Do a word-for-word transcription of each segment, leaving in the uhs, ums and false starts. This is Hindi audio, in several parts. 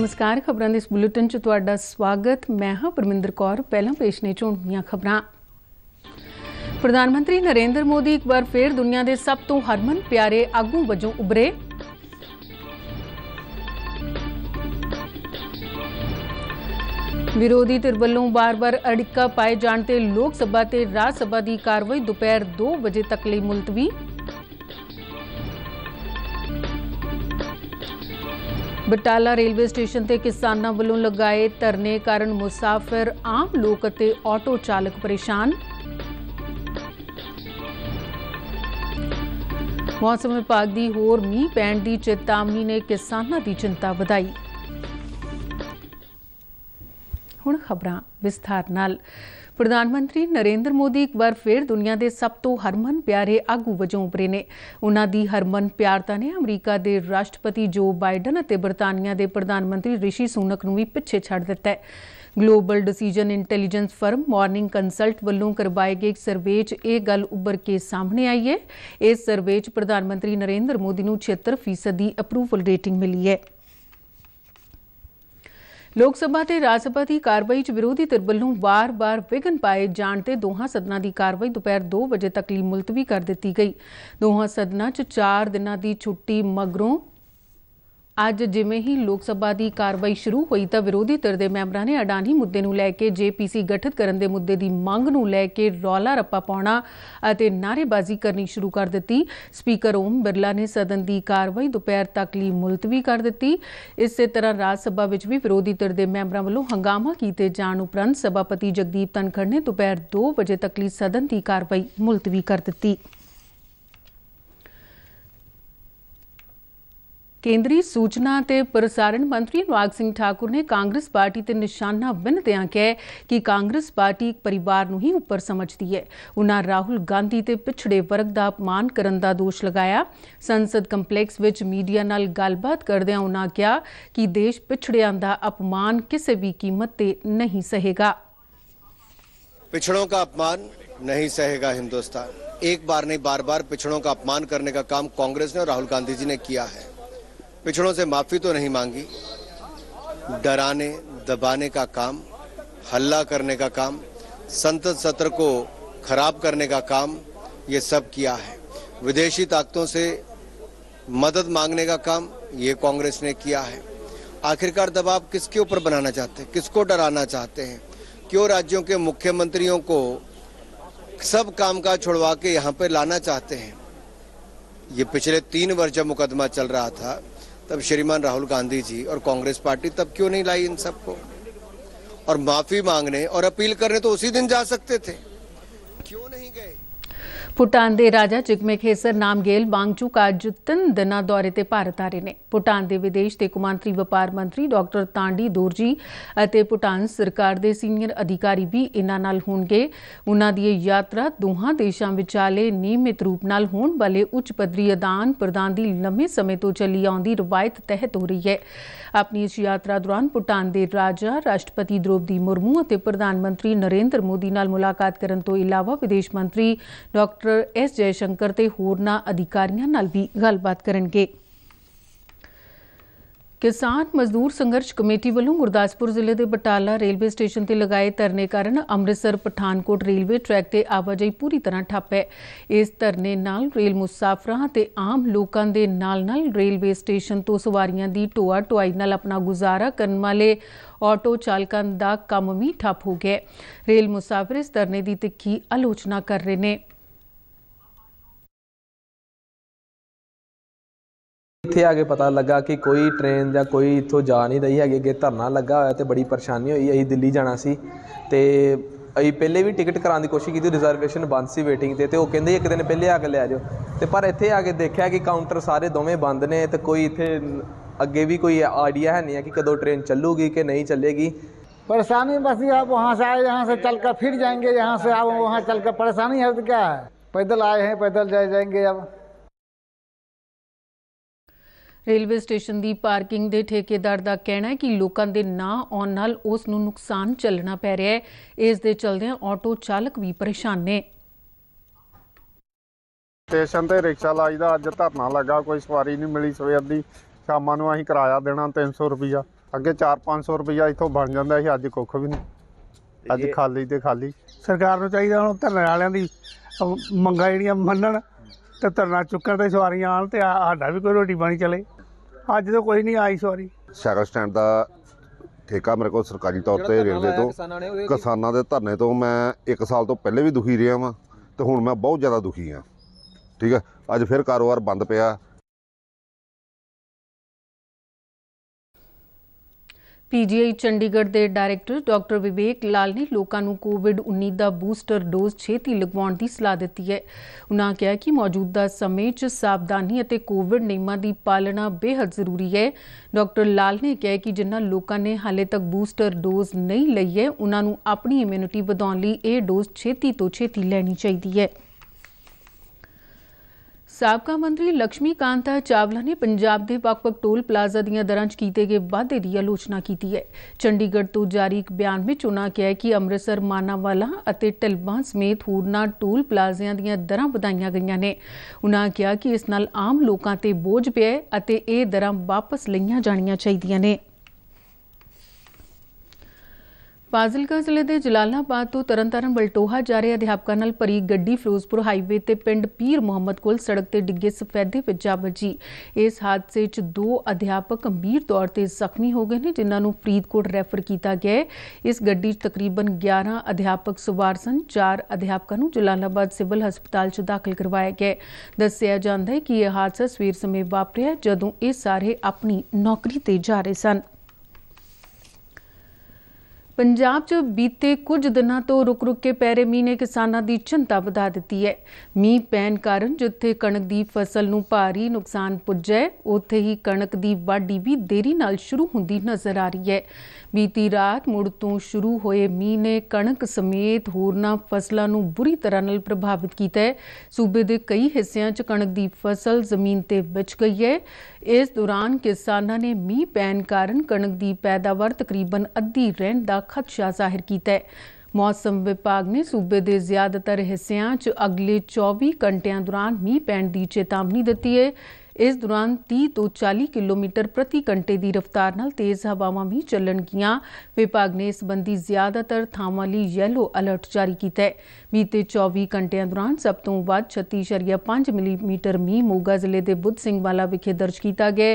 नमस्कार, खबरां दे इस बुलेटिन च तुहाडा स्वागत। मैं हां परमिंदर कौर। पहला पेश ने झोंडियां खबरां। प्रधानमंत्री नरेंद्र मोदी एक बार फिर दुनिया के सब तो हरमन प्यारे आगू वजों उभरे। विरोधी धिर वलों बार बार अड़िका पाए जाने ते लोक सभा ते राज सभा की कार्रवाई दोपहर दो बजे तक लई मुलतवी। बटाला रेलवे स्टेशन ते किसानों वलों लगाए धरने कारण मुसाफिर आम लोग ते ऑटो चालक परेशान। मौसम विभाग की होर मींह पैण की चेतावनी ने किसानों की चिंता वधाई। हुण खबरां विस्तार नाल। प्रधानमंत्री नरेंद्र मोदी एक बार फिर दुनिया के सब तो हरमन प्यारे आगू वजों उभरे ने। उन्हां दी हरमन प्यारता ने अमरीका के राष्ट्रपति जो बाइडन और बरतानिया के प्रधानमंत्री ऋषि सुनक नूं भी पिछे छड्ड दिता है। Global decision intelligence firm morning consult वालों करवाए गए एक सर्वे च यह गल उभर के सामने आई है। इस सर्वे च प्रधानमंत्री नरेंद्र मोदी नूं छिहत्तर फीसद की अपरूवल रेटिंग मिली है। लोक सभा ते राज सभा की कार्रवाई च विरोधी धिर वलों बार बार विघन पाए जाने ते दोहां सदना की कार्रवाई दोपहर दो बजे तक लई मुलतवी कर दिती गई। दोहां सदना च चार दिनां दी छुट्टी मगरों अज जिवें ही लोक सभा की कार्रवाई शुरू हुई तां विरोधी धिर दे मैंबरां ने अडानी मुद्दे नूं लै के जेपीसी गठित करन दे मुद्दे की मंग नूं लै के रौला रप्पा पाउणा अते नारेबाजी करनी शुरू कर दिती। स्पीकर ओम बिरला ने सदन की कार्रवाई दोपहर तक लई मुलतवी कर दिती। इस तरह राज सभा विच भी विरोधी धिर दे मैंबरां वल्लों हंगामा कीते जाण उपरंत सभापति जगदीप धनखड़ ने दोपहर दो बजे तक लई सदन की कार्रवाई मुलतवी कर दिती। केंद्रीय सूचना ते प्रसारण मंत्री अनुराग सिंह ठाकुर ने कांग्रेस पार्टी ते निशाना विनदियां कहा कि कांग्रेस पार्टी एक परिवार नूं ही उपर समझदी है। उन्हां राहुल गांधी ते पिछड़े वर्ग दा अपमान करन दा दोष लगाया। संसद कंपलैक्स विच मीडिया नाल गलबात करदिआं उन्हां कहा कि देश पिछड़ियां दा अपमान किसी भी कीमत ते नहीं सहेगा। पिछड़ों का अपमान नहीं सहेगा हिंदुस्तान। एक बार नहीं, बार बार पिछड़ों का अपमान करने का काम कांग्रेस ने और राहुल गांधी जी ने किया है। पिछड़ों से माफ़ी तो नहीं मांगी, डराने दबाने का काम, हल्ला करने का काम, संसद सत्र को खराब करने का काम ये सब किया है। विदेशी ताकतों से मदद मांगने का काम ये कांग्रेस ने किया है। आखिरकार दबाव किसके ऊपर बनाना चाहते हैं, किसको डराना चाहते हैं? क्यों राज्यों के मुख्यमंत्रियों को सब कामकाज छुड़वा के यहाँ पर लाना चाहते हैं? ये पिछले तीन वर्ष जब मुकदमा चल रहा था तब श्रीमान राहुल गांधी जी और कांग्रेस पार्टी तब क्यों नहीं लाई इन सबको? और माफी मांगने और अपील करने तो उसी दिन जा सकते थे, क्यों नहीं गए? भूटान के राजा जिग्मे खेसर नामगेल वांगचुक अज तीन दिन दौरे ते भारत आ रहे ने। भूटान के विदेश ते कौमांतरी व्यापार मंत्री डॉक्टर तांडी दोरजी अते भूटान सरकार के सीनियर अधिकारी भी इन्हां नाल होणगे। उन्हां दी यात्रा दोहां देशां विचाले नियमित रूप नाल होण वाले उच्च पद्धरी आदान प्रदान की लंबे समय तो चली आउंदी रिवायत तहत हो रही है। अपनी इस यात्रा दौरान भूटान के राजा राष्ट्रपति द्रौपदी मुर्मू अते प्रधानमंत्री नरेंद्र मोदी नाल मुलाकात करन तो इलावा विदेश मंत्री डॉक्टर एस जयशंकर ते होरना अधिकारियों नाल भी गलबात करनगे। किसान मजदूर संघर्ष कमेटी वालों गुरदासपुर जिले के बटाला रेलवे स्टेशन से लगाए धरने कारण अमृतसर पठानकोट रेलवे ट्रैक से आवाजाही पूरी तरह ठप्प है। इस धरने नाल रेल मुसाफरां ते आम लोगों के नाल नाल रेलवे स्टेशन तो सवारियां की ढोआ ढुआई नाल अपना गुजारा करने वाले ऑटो चालकों का काम भी ठप्प हो गया। रेल मुसाफिर इस धरने की तिखी आलोचना कर रहे हैं। इतने आगे पता लगा कि कोई ट्रेन या कोई इतों जा नहीं रही है। अगे धरना लगा होया तो बड़ी परेशानी हुई। अं दिल्ली जाना सी ते अं पहले भी टिकट कराने की कोशिश की, रिजर्वेशन बंद सी वेटिंग ते तो कहते एक दिन पहले आके लै जाओ तो पर इतने आके देखा कि काउंटर सारे दोवें बंद ने तो कोई इतने अगे भी कोई आइडिया है नहीं है कि कदों ट्रेन चलूगी कि नहीं चलेगी। परेशानी बस आप वहाँ से आए, यहाँ से चल कर फिर जाएंगे, यहाँ से आप वहाँ चल कर, परेशानी है तो क्या है? पैदल आए हैं, पैदल जाए जाएंगे। अब रेलवे स्टेशन की पार्किंग के ठेकेदार का कहना है कि लोगों के ना आने नाल उस नूं नुकसान झलना पै रहा है। इस दे चलदे ऑटो चालक भी परेशान ने। स्टेशन ते रिक्शा लाई दा अज धरना लगा, कोई सवारी नहीं मिली सवेर की। शामां नूं असीं किराया देना तीन सौ रुपया ਅੱਗੇ ਚਾਰ-ਪੰਜ ਸੌ ਰੁਪਇਆ ਇੱਥੋਂ ਬਣ ਜਾਂਦਾ ਸੀ, ਅੱਜ ਕੁੱਖ ਵੀ ਨਹੀਂ, ਅੱਜ ਖਾਲੀ ਤੇ ਖਾਲੀ। ਸਰਕਾਰ ਨੂੰ ਚਾਹੀਦਾ ਹੁਣ ਧਰਨੇ ਵਾਲਿਆਂ ਦੀ ਮੰਗਾਂ ਜਿਹੜੀਆਂ ਮੰਨਣ ਤੇ ਧਰਨਾ ਚੁੱਕਣ ਤੇ ਸਵਾਰੀਆਂ ਆਉਣ ਤੇ ਸਾਡਾ ਵੀ ਕੋਈ ਰੋਟੀ ਪਾਣੀ ਚਲੇ। ਅੱਜ ਤਾਂ ਕੋਈ ਨਹੀਂ ਆਈ ਸਵਾਰੀ। ਸਾਈਕਲ ਸਟੈਂਡ ਦਾ ठेका मेरे को सरकारी तौर पर रेलवे तो किसानों के धरने तो मैं एक साल तो पहले भी दुखी रहा वा, तो हुण मैं बहुत ज़्यादा दुखी हाँ। ठीक है, अज फिर कारोबार बंद पिया। पीजीआई चंडीगढ़ के डायरैक्टर डॉक्टर विवेक लाल ने लोगों को कोविड उन्नीस का बूस्टर डोज छेती लगवाउण की सलाह दी है। उन्होंने कहा कि मौजूदा समय च सावधानी और कोविड नियमों की पालना बेहद जरूरी है। डॉक्टर लाल ने कहा कि जिन्होंने लोगों ने हाले तक बूस्टर डोज नहीं लई है, उन्होंने अपनी इम्यूनिटी वधाउण लई यह डोज छेती तो छेती लैनी चाहिदी है। साबका मंत्री लक्ष्मीकांता चावला ने पंजाब के वख-वख टोल प्लाजा दीआं दरां च कीते गए वाधे की आलोचना की है। चंडीगढ़ तो जारी एक बयान में उन्होंने कहा कि अमृतसर, मानावाला और ढलबां समेत होरना टोल प्लाजिया दीआं दरां वधाईआं गईआं ने। उन्होंने कहा कि इस नाल आम लोगों ते बोझ पिआ है, ये दरां वापस लईआं जाणीआं चाहीदीआं ने। फाजिलका जिले के जलालाबाद तो तरनतारन बलटोहा जा रहे अध्यापकों नाल भरी गड्डी फिरोजपुर हाईवे ते पिंड पीर मुहम्मद कोल सड़क ते डिगे सफेदे विच जा वजी। इस हादसे च दो अध्यापक गंभीर तौर पर जख्मी हो गए हैं, जिन्हां नूं फरीदकोट रैफर किया गया। इस गड्डी च तकरीबन ग्यारह अध्यापक सवार सन। चार अध्यापकों नूं जलालाबाद सिविल हस्पताल च दाखिल करवाया गया। दस्सिया जांदा है कि यह हादसा सवेर समय वापरिया जदों ये सारे अपनी नौकरी ते जा रहे सन। पंजाब च बीते कुछ दिनों तो रुक रुक के पै रहे मींह ने किसानों की चिंता वधा दी है। मींह पैण कारण जिथे कणक की फसल नूं भारी नुकसान पुज्जा है, उत्थे ही कणक की वाढी भी देरी नाल शुरू हुंदी नज़र आ रही है। बीती रात मुड़ तो शुरू होए मींह ने कणक समेत होरना फसलों नूं बुरी तरह नाल प्रभावित किया है। सूबे के कई हिस्सों च कणक की फसल जमीन ते विच गई है। इस दौरान किसानों ने मींह पैण कारण कणक की पैदावार तकरीबन अद्धी रहण दा खदशा जाहिर किया है। मौसम विभाग ने सूबे के ज्यादातर हिस्सों च अगले चौबीस घंटिया दौरान मींह पैण की चेतावनी दी है। इस दौरान तीस तो चालीस किलोमीटर प्रति घंटे की रफ्तार नाल तेज़ हवावां भी चलणगियां। विभाग ने इस संबंधी ज्यादातर थावां लई येलो अलर्ट जारी किया है। बीते चौबीस घंटिया दौरान सब तो वध छत्तीस दशमलव पांच मिलीमीटर मींह मोगा जिले के बुद्ध सिंह वाला विखे दर्ज किया गया,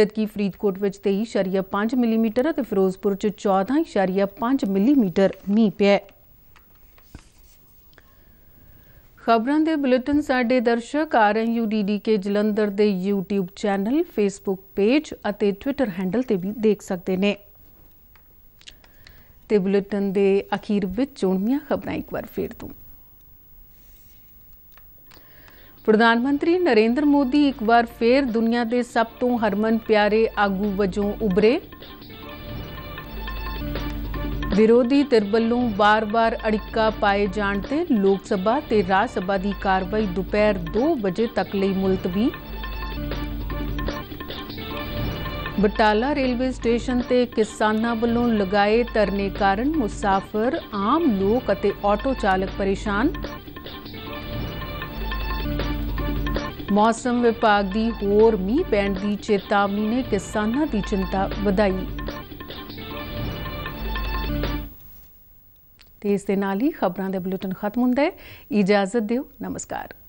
जबकि फरीदकोट में तेईस दशमलव पांच मिलीमीटर और फिरोजपुर में चौदह दशमलव पांच मिलीमीटर मींह पिआ। खबरां दे बुलेटिन साडे दर्शक R N U D D के जलंधर के यूट्यूब चैनल, फेसबुक पेज और ट्विटर हैंडल ते भी देख सकते हैं। ते बुलेटिन दे अखीर विच चोणवीआं खबरां एक बार फिर तो। प्रधानमंत्री नरेंद्र मोदी एक बार फिर दुनिया के सब तो हरमन प्यारे आगू वजों उभरे। विरोधी धिर वलों बार बार अड़िका पाए जाण ते लोक सभा ते राज सभा की कार्रवाई दोपहर दो बजे तक लई मुलतवी। बटाला रेलवे स्टेशन ते किसानां वलों लगाए धरने कारण मुसाफर, आम लोग अते ऑटो चालक परेशान। मौसम विभाग की होर मींह पैण की चेतावनी ने किसानां की चिंता वधाई। तो इस दे नाल ही खबरां दा बुलेटिन खत्म हुंदा है। इजाजत दिओ, नमस्कार।